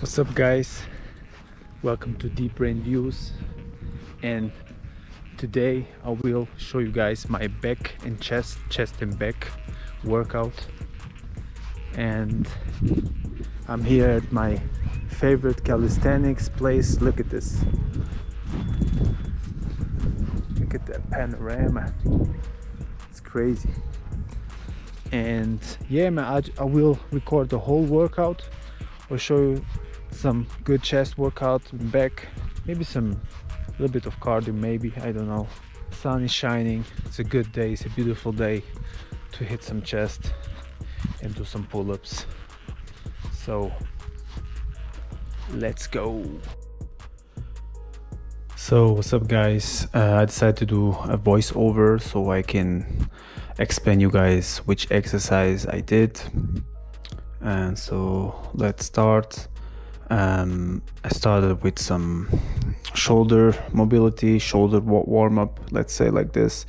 What's up, guys? Welcome to Deep Brain Views, and today I will show you guys my back and chest and back workout. And I'm here at my favorite calisthenics place. Look at this, look at that panorama, it's crazy. And yeah man, I will record the whole workout. I'll show you some good chest workout, back, maybe some little bit of cardio, maybe, I don't know. Sun is shining, it's a good day, it's a beautiful day to hit some chest and do some pull-ups. So let's go. So what's up, guys? I decided to do a voiceover so I can explain you guys which exercise I did. And so let's start. I started with some shoulder mobility, shoulder warm-up, let's say, like this.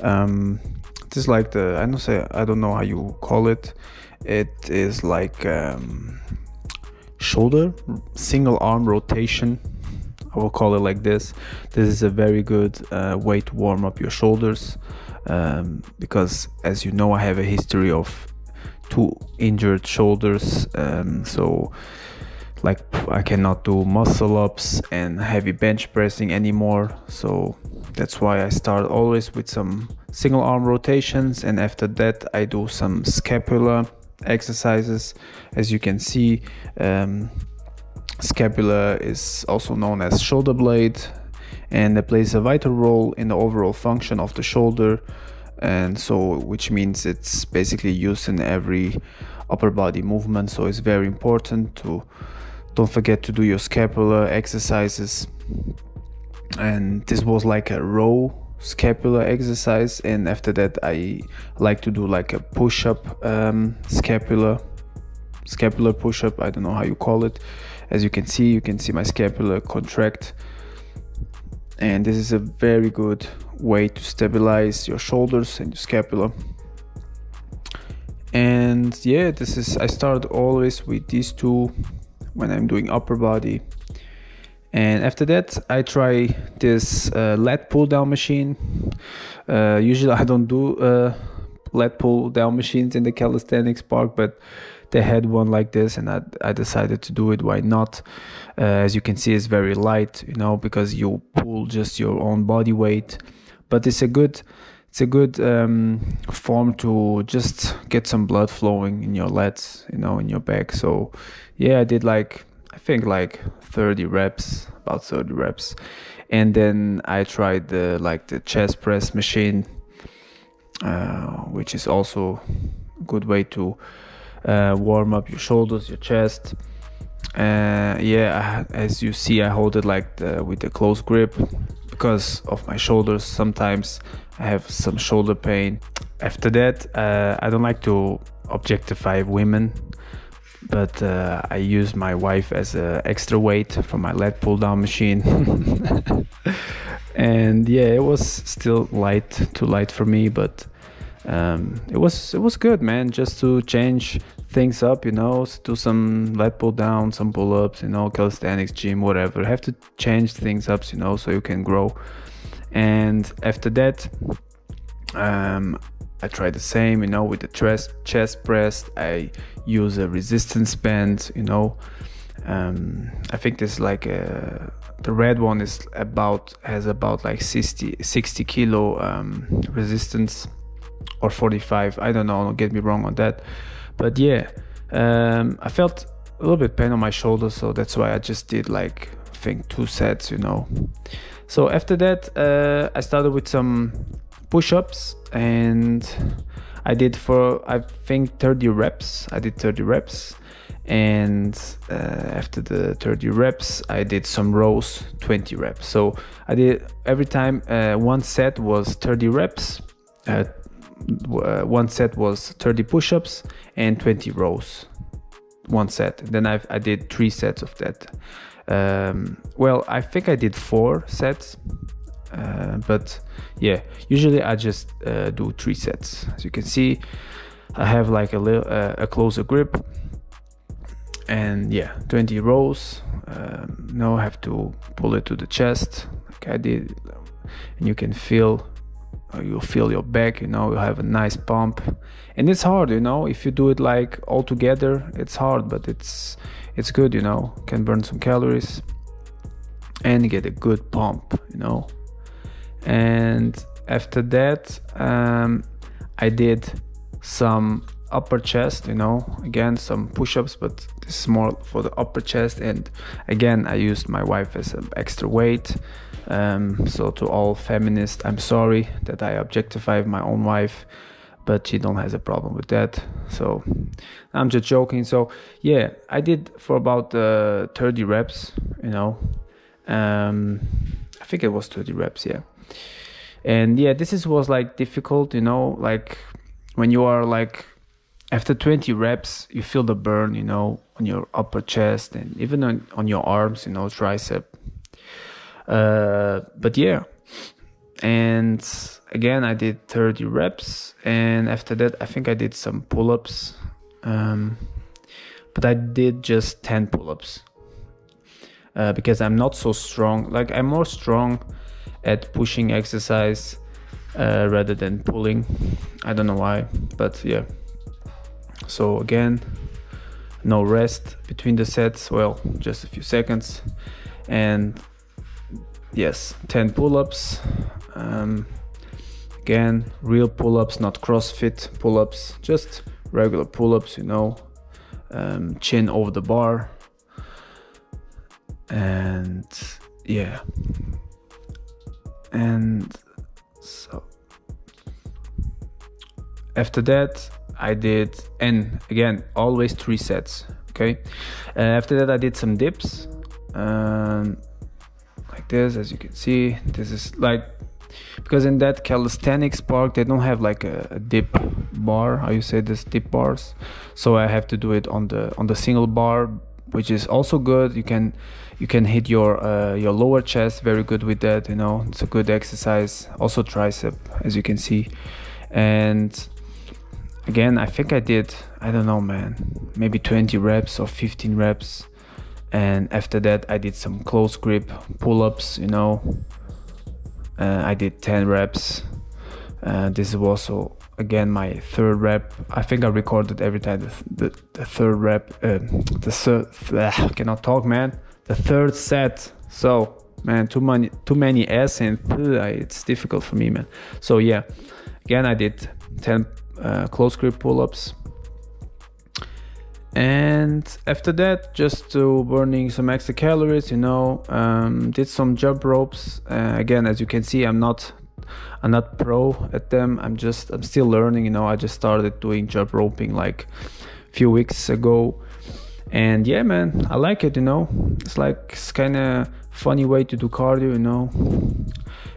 Just like the, I don't know how you call it. It is like shoulder single arm rotation, I will call it like this. This is a very good way to warm up your shoulders, because as you know, I have a history of two injured shoulders, so like I cannot do muscle ups and heavy bench pressing anymore. So that's why I start always with some single arm rotations, and after that I do some scapula exercises. As you can see, scapula is also known as shoulder blade, and it plays a vital role in the overall function of the shoulder. And so, which means it's basically used in every upper body movement. So it's very important to don't forget to do your scapular exercises. And this was like a row scapular exercise, and after that I like to do like a push-up scapular push-up, I don't know how you call it. As you can see my scapula contract, and this is a very good way to stabilize your shoulders and your scapula. And yeah, this is, I start always with these two when I'm doing upper body, and after that I try this lat pull down machine. Usually I don't do lat pull down machines in the calisthenics park, but they had one like this, and I decided to do it. Why not? As you can see, it's very light, you know, because you pull just your own body weight. But it's a good form to just get some blood flowing in your lats, you know, in your back. So yeah, I did like, I think like 30 reps, about 30 reps, and then I tried the chest press machine, which is also a good way to warm up your shoulders, your chest. Yeah, as you see, I hold it like with a close grip because of my shoulders. Sometimes I have some shoulder pain. After that, I don't like to objectify women, but I use my wife as an extra weight for my lat pull down machine. And yeah, it was still too light for me, but it was good, man, just to change things up, you know, do some lat pull down, some pull-ups, you know, calisthenics, gym, whatever. Have to change things up, you know, so you can grow. And after that, I tried the same, you know, with the chest press. I use a resistance band, you know. I think this is like the red one is has about like 60 kilo resistance, or 45, I don't know, don't get me wrong on that. But yeah, I felt a little bit pain on my shoulder, so that's why I just did like, I think 2 sets, you know. So after that, I started with some push-ups, and I did I think 30 reps. I did 30 reps, and after the 30 reps I did some rows, 20 reps. So I did every time, one set was 30 reps, one set was 30 push-ups and 20 rows, one set. Then I did 3 sets of that. Well, I think I did 4 sets, but yeah, usually I just do 3 sets. As you can see, I have like a closer grip, and yeah, 20 rows. Now I have to pull it to the chest like I did, and you can feel, you'll feel your back, you know, you'll have a nice pump. And it's hard, you know, if you do it like all together, it's hard, but it's good, you know, can burn some calories and get a good pump, you know. And after that, I did some upper chest, you know, again some push-ups, but this is more for the upper chest. And again, I used my wife as an extra weight. So to all feminists, I'm sorry that I objectify my own wife, but she don't has a problem with that, so I'm just joking. So yeah, I did for about 30 reps, you know. I think it was 30 reps, yeah. And yeah, this is was like difficult, you know, like when you are like after 20 reps, you feel the burn, you know, on your upper chest and even on your arms, you know, tricep. But yeah, and again, I did 30 reps, and after that, I think I did some pull-ups, but I did just 10 pull-ups, because I'm not so strong. Like, I'm more strong at pushing exercise rather than pulling. I don't know why, but yeah. So again, no rest between the sets, well, just a few seconds. And yes, 10 pull-ups. Again, real pull-ups, not CrossFit pull-ups, just regular pull-ups, you know, chin over the bar. And yeah, and so after that I did, and again, always 3 sets, okay. After that I did some dips, like this, as you can see. This is like, because in that calisthenics park they don't have like a dip bar, how you say this, dip bars, so I have to do it on the single bar, which is also good. You can hit your lower chest very good with that, you know, it's a good exercise. Also tricep, as you can see. And again, I think I did, I don't know, man, maybe 20 reps or 15 reps. And after that, I did some close grip pull-ups, you know. I did 10 reps. This was also, again, my 3rd rep. I think I recorded every time the 3rd rep. I cannot talk, man. The 3rd set. So, man, too many S, and it's difficult for me, man. So, yeah, again, I did 10 close grip pull-ups. And after that, just to burning some extra calories, you know, did some jump ropes. Again, as you can see, I'm not pro at them. I'm still learning, you know. I just started doing jump roping like a few weeks ago, and yeah, man, I like it, you know. It's like, it's kind of funny way to do cardio, you know.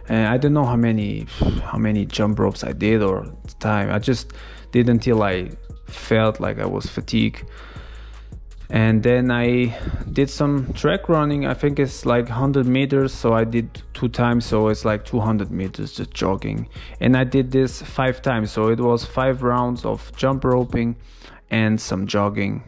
And I don't know how many jump ropes I did, or the time I just did until I felt like I was fatigued. And then I did some track running. I think it's like 100 meters, so I did 2 times, so it's like 200 meters just jogging. And I did this 5 times, so it was 5 rounds of jump roping and some jogging.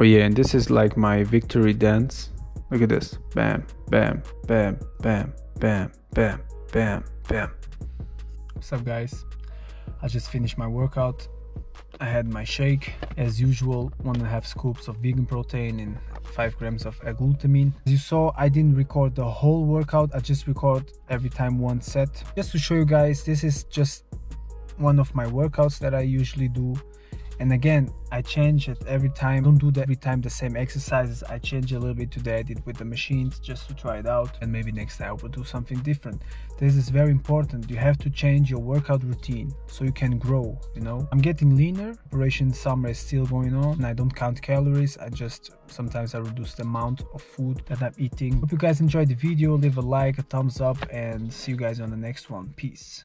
Oh yeah, and this is like my victory dance. Look at this. Bam, bam, bam, bam, bam, bam, bam, bam. What's up, guys? I just finished my workout. I had my shake as usual, 1.5 scoops of vegan protein and 5 grams of L-glutamine. As you saw, I didn't record the whole workout. I just record every time one set, just to show you guys. This is just one of my workouts that I usually do, and again, I change it every time. I don't do that every time the same exercises. I change a little bit. Today I did with the machines just to try it out, and maybe next time I will do something different. This is very important. You have to change your workout routine so you can grow, you know. I'm getting leaner. Operation summer is still going on, and I don't count calories. I just sometimes I reduce the amount of food that I'm eating. Hope you guys enjoyed the video. Leave a like, a thumbs up, and see you guys on the next one. Peace.